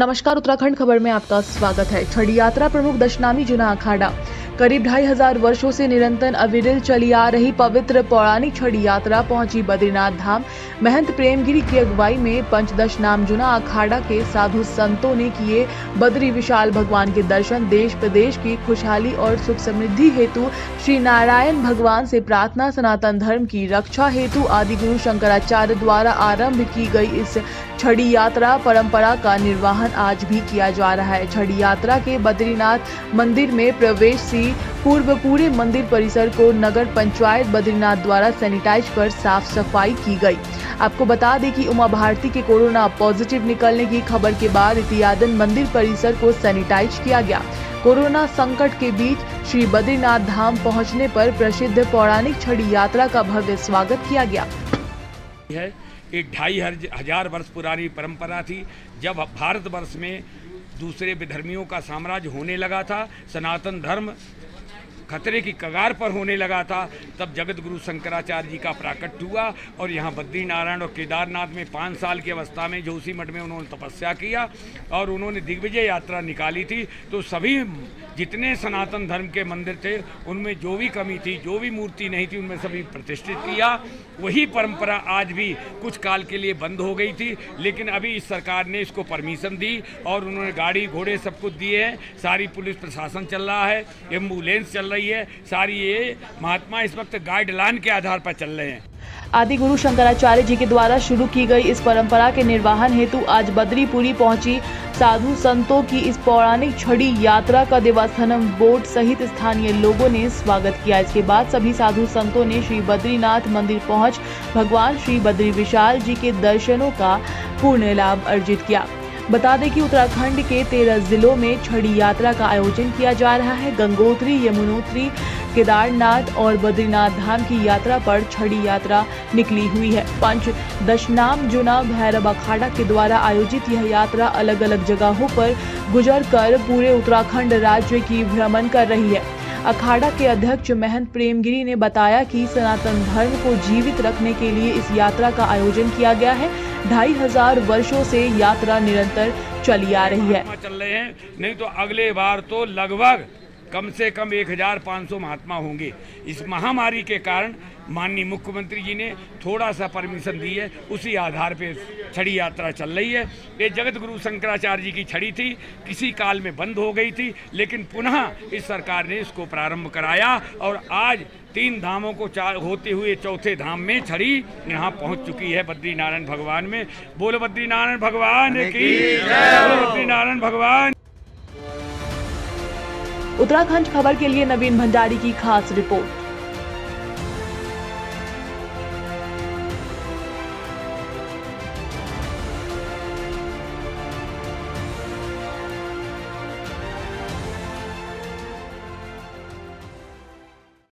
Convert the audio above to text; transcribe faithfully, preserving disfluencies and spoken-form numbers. नमस्कार, उत्तराखंड खबर में आपका स्वागत है। छड़ी यात्रा प्रमुख दशनामी जूना अखाड़ा करीब ढाई हजार वर्षो से निरंतर अविरल चली आ रही पवित्र पौराणिक छड़ी यात्रा पहुंची बद्रीनाथ धाम। महंत प्रेमगिरी की अगुवाई में पंच दशनाम जूना अखाड़ा के साधु संतों ने किए बद्री विशाल भगवान के दर्शन। देश प्रदेश की खुशहाली और सुख समृद्धि हेतु श्री नारायण भगवान से प्रार्थना, सनातन धर्म की रक्षा हेतु आदि गुरु शंकराचार्य द्वारा आरम्भ की गई इस छड़ी यात्रा परंपरा का निर्वाह आज भी किया जा रहा है। छड़ी यात्रा के बद्रीनाथ मंदिर में प्रवेश से पूर्व पूरे मंदिर परिसर को नगर पंचायत बद्रीनाथ द्वारा सैनिटाइज कर साफ सफाई की गई। आपको बता दें कि उमा भारती के कोरोना पॉजिटिव निकलने की खबर के बाद इत्यादन मंदिर परिसर को सैनिटाइज किया गया। कोरोना संकट के बीच श्री बद्रीनाथ धाम पहुंचने पर प्रसिद्ध पौराणिक छड़ी यात्रा का भव्य स्वागत किया गया। एक ढाई हजार वर्ष पुरानी परंपरा थी। जब भारतवर्ष में दूसरे विधर्मियों का साम्राज्य होने लगा था, सनातन धर्म खतरे की कगार पर होने लगा था, तब जगत गुरु शंकराचार्य जी का प्राकट्य हुआ और यहाँ बद्रीनारायण और केदारनाथ में पाँच साल की अवस्था में जोशी मठ में उन्होंने तपस्या किया और उन्होंने दिग्विजय यात्रा निकाली थी। तो सभी जितने सनातन धर्म के मंदिर थे उनमें जो भी कमी थी, जो भी मूर्ति नहीं थी, उनमें सभी प्रतिष्ठित किया। वही परंपरा आज भी कुछ काल के लिए बंद हो गई थी, लेकिन अभी इस सरकार ने इसको परमिशन दी और उन्होंने गाड़ी घोड़े सब कुछ दिए हैं। सारी पुलिस प्रशासन चल रहा है, एम्बुलेंस चल रही है, ये सारी ये महात्मा इस वक्त गाइडलाइन के आधार पर चल रहे हैं। आदि गुरु शंकराचार्य जी के द्वारा शुरू की गई इस परंपरा के निर्वाहन हेतु आज बद्रीपुरी पहुंची साधु संतों की इस पौराणिक छड़ी यात्रा का देवस्थानम बोर्ड सहित स्थानीय लोगों ने स्वागत किया। इसके बाद सभी साधु संतों ने श्री बद्रीनाथ मंदिर पहुंच भगवान श्री बद्री विशाल जी के दर्शनों का पूर्ण लाभ अर्जित किया। बता दें कि उत्तराखंड के तेरह जिलों में छड़ी यात्रा का आयोजन किया जा रहा है। गंगोत्री, यमुनोत्री, केदारनाथ और बद्रीनाथ धाम की यात्रा पर छड़ी यात्रा निकली हुई है। पंच दशनाम जुना अखाड़ा के द्वारा आयोजित यह यात्रा अलग अलग जगहों पर गुजर कर पूरे उत्तराखंड राज्य की भ्रमण कर रही है। अखाड़ा के अध्यक्ष महंत प्रेमगिरी ने बताया कि सनातन धर्म को जीवित रखने के लिए इस यात्रा का आयोजन किया गया है। ढाई हजार वर्षों से यात्रा निरंतर चली आ रही है। चल रहे हैं, नहीं तो अगले बार तो लगभग कम से कम एक हजार पाँच सौ महात्मा होंगे। इस महामारी के कारण माननीय मुख्यमंत्री जी ने थोड़ा सा परमिशन दी है, उसी आधार पे छड़ी यात्रा चल रही है। ये जगत गुरु शंकराचार्य जी की छड़ी थी, किसी काल में बंद हो गई थी, लेकिन पुनः इस सरकार ने इसको प्रारंभ कराया और आज तीन धामों को चार होते हुए चौथे धाम में छड़ी यहाँ पहुँच चुकी है। बद्रीनारायण भगवान में बोलो बद्रीनारायण भगवान की, बद्रीनारायण भगवान। उत्तराखंड खबर के लिए नवीन भंडारी की खास रिपोर्ट।